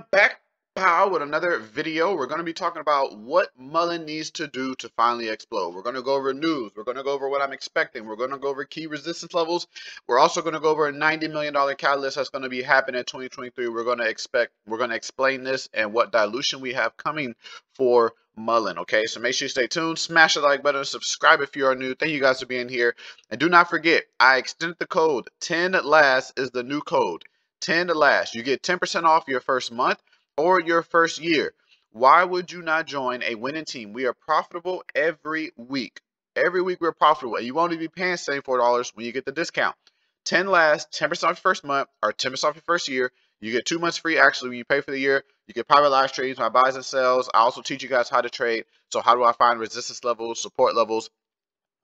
I'm back, pal, with another video. We're going to be talking about what Mullen needs to do to finally explode. We're going to go over news. We're going to go over what I'm expecting. We're going to go over key resistance levels. We're also going to go over a $90 million catalyst that's going to be happening in 2023. We're going to explain this and what dilution we have coming for Mullen. Okay, so make sure you stay tuned, smash the like button, subscribe if you are new. Thank you guys for being here, and do not forget, I extended the code. 10 at last is the new code. 10 at last. You get 10% off your first month or your first year. Why would you not join a winning team? We are profitable every week. Every week we're profitable, and you won't even be paying $74 when you get the discount. 10 last, 10% off your first month or 10% off your first year. You get 2 months free actually when you pay for the year. You get private live trades, my buys and sells. I also teach you guys how to trade. So how do I find resistance levels, support levels,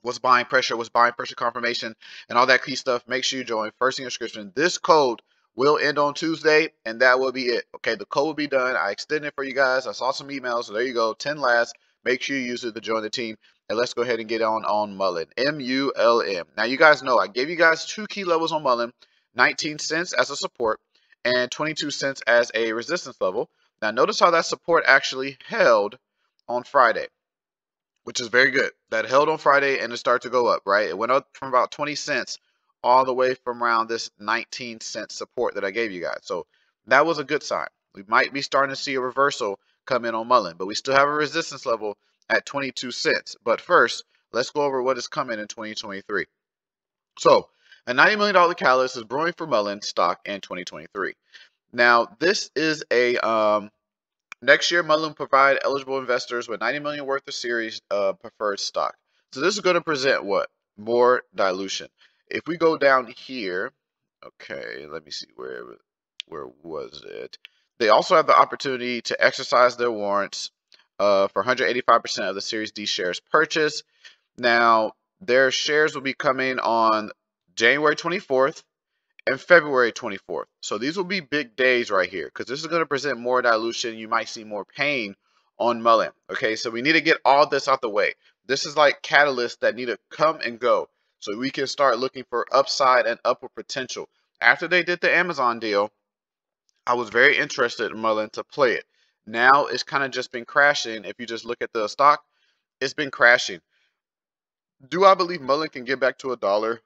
what's buying pressure confirmation, and all that key stuff. Make sure you join. First in the description. This code will end on Tuesday, and that will be it. Okay, the code will be done. I extended it for you guys. I saw some emails, so there you go. 10 last. Make sure you use it to join the team. And let's go ahead and get on Mullen. M-U-L-M. Now, you guys know I gave you guys 2 key levels on Mullen. 19 cents as a support and 22 cents as a resistance level. Now, notice how that support actually held on Friday, which is very good. That held on Friday, and it started to go up, right? It went up from about 20 cents all the way from around this 19 cent support that I gave you guys. So that was a good sign. We might be starting to see a reversal come in on Mullen, but we still have a resistance level at 22 cents. But first, let's go over what is coming in 2023. So a $90 million catalyst is brewing for Mullen stock in 2023. Now, this is a next year Mullen provide eligible investors with 90 million worth of series preferred stock. So this is going to present what? More dilution. If we go down here, okay, let me see, where was it? They also have the opportunity to exercise their warrants for 185% of the Series D shares purchased. Now, their shares will be coming on January 24th and February 24th. So these will be big days right here, because this is going to present more dilution. You might see more pain on Mullen. Okay, so we need to get all this out the way. This is like catalysts that need to come and go, so we can start looking for upside and upward potential. After they did the Amazon deal, I was very interested in Mullen to play it. Now it's kind of just been crashing. If you just look at the stock, it's been crashing. Do I believe Mullen can get back to $1?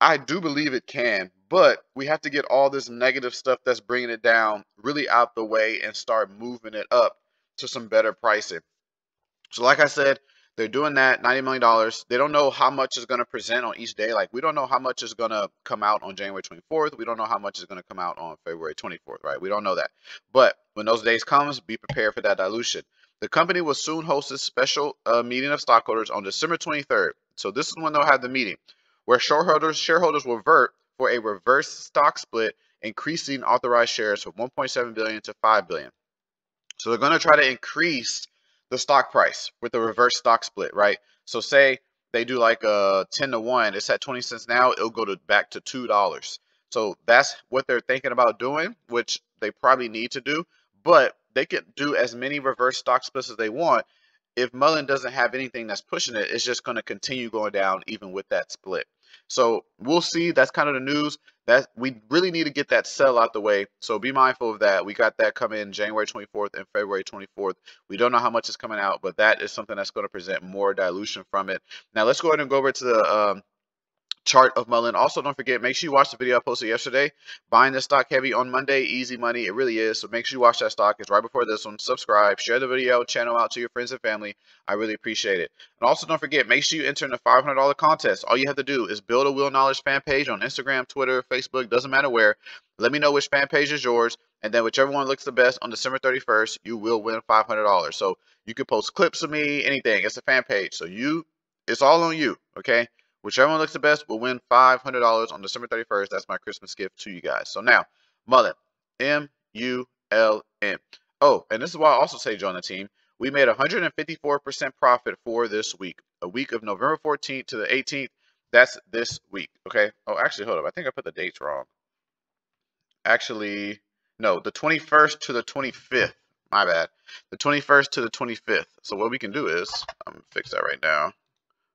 I do believe it can, but we have to get all this negative stuff that's bringing it down really out the way and start moving it up to some better pricing. So like I said, they're doing that, $90 million. They don't know how much is going to present on each day. Like, we don't know how much is going to come out on January 24th. We don't know how much is going to come out on February 24th, right? We don't know that. But when those days comes, be prepared for that dilution. The company will soon host a special meeting of stockholders on December 23rd. So this is when they'll have the meeting, where shareholders will vote for a reverse stock split, increasing authorized shares from 1.7 billion to 5 billion. So they're going to try to increase the stock price with the reverse stock split, right? So say they do like a 10-to-1, it's at 20 cents now, it'll go to back to $2. So that's what they're thinking about doing, which they probably need to do, but they could do as many reverse stock splits as they want. If Mullen doesn't have anything that's pushing it, it's just going to continue going down even with that split. So we'll see. That's kind of the news. That we really need to get that sell out the way. So be mindful of that. We got that coming in January 24th and February 24th. We don't know how much is coming out, but that is something that's going to present more dilution from it. Now let's go ahead and go over to the chart of Mullen. Also, don't forget, make sure you watch the video I posted yesterday. Buying this stock heavy on Monday, easy money. It really is. So make sure you watch that stock. It's right before this one. Subscribe, share the video, channel out to your friends and family. I really appreciate it. And also, don't forget, make sure you enter in the $500 contest. All you have to do is build a Will Knowledge fan page on Instagram, Twitter, Facebook, doesn't matter where. Let me know which fan page is yours, and then whichever one looks the best on December 31st, you will win $500. So you can post clips of me, anything. It's a fan page. So it's all on you, okay? Whichever one looks the best will win $500 on December 31st. That's my Christmas gift to you guys. So now, Mullen, M-U-L-N. Oh, and this is why I also say join the team. We made 154% profit for this week, a week of November 14th to the 18th. That's this week, okay? Oh, actually, hold up. I think I put the dates wrong. Actually, no, the 21st to the 25th. My bad. The 21st to the 25th. So what we can do is, I'm going to fix that right now.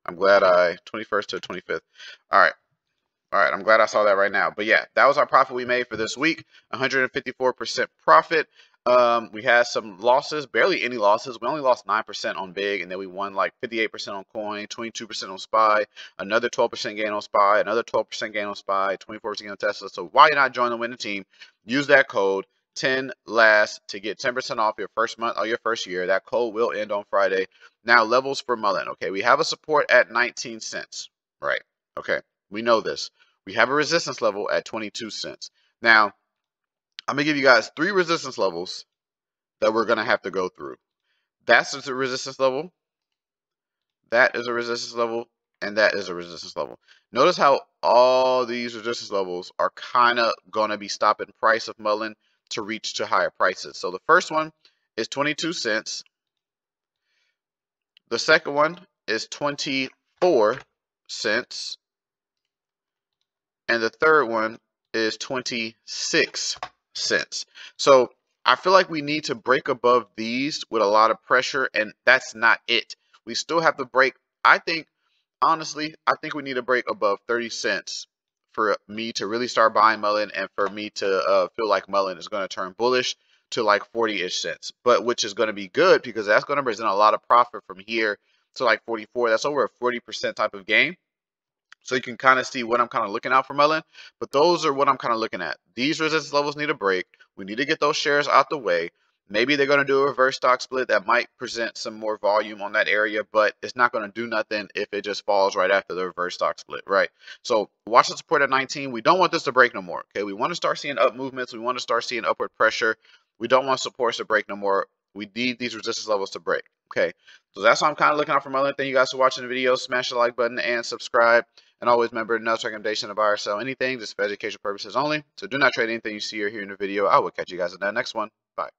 I'm glad 21st to 25th. All right. I'm glad I saw that right now. But yeah, that was our profit we made for this week. 154% profit. We had some losses, barely any losses. We only lost 9% on Big, and then we won like 58% on Coin, 22% on SPY, another 12% gain on SPY, another 12% gain on SPY, 24% gain on Tesla. So why not join the winning team? Use that code 10LAST to get 10% off your first month or your first year. That code will end on Friday. Now, levels for Mullen. Okay, we have a support at 19 cents, right? Okay, we know this. We have a resistance level at 22 cents. Now, I'm going to give you guys three resistance levels that we're going to have to go through. That's a resistance level. That is a resistance level. And that is a resistance level. Notice how all these resistance levels are kind of going to be stopping price of Mullen to reach to higher prices. So the first one is 22 cents. The second one is 24 cents. And the third one is 26 cents. So I feel like we need to break above these with a lot of pressure, and that's not it. We still have to break. I think, honestly, I think we need to break above 30 cents for me to really start buying Mullen and for me to feel like Mullen is going to turn bullish to like 40-ish cents, but which is going to be good because that's going to present a lot of profit from here to like 44. That's over a 40% type of gain. So you can kind of see what I'm kind of looking out for Mullen, but those are what I'm kind of looking at. These resistance levels need a break. We need to get those shares out the way. Maybe they're going to do a reverse stock split that might present some more volume on that area, but it's not going to do nothing if it just falls right after the reverse stock split, right? So watch the support at 19. We don't want this to break no more, okay? We want to start seeing up movements. We want to start seeing upward pressure. We don't want supports to break no more. We need these resistance levels to break, okay? So that's what I'm kind of looking out for Mullen. Thank you guys for watching the video. Smash the like button and subscribe. And always remember, no recommendation to buy or sell anything. This is for educational purposes only. So do not trade anything you see or hear in the video. I will catch you guys in that next one. Bye.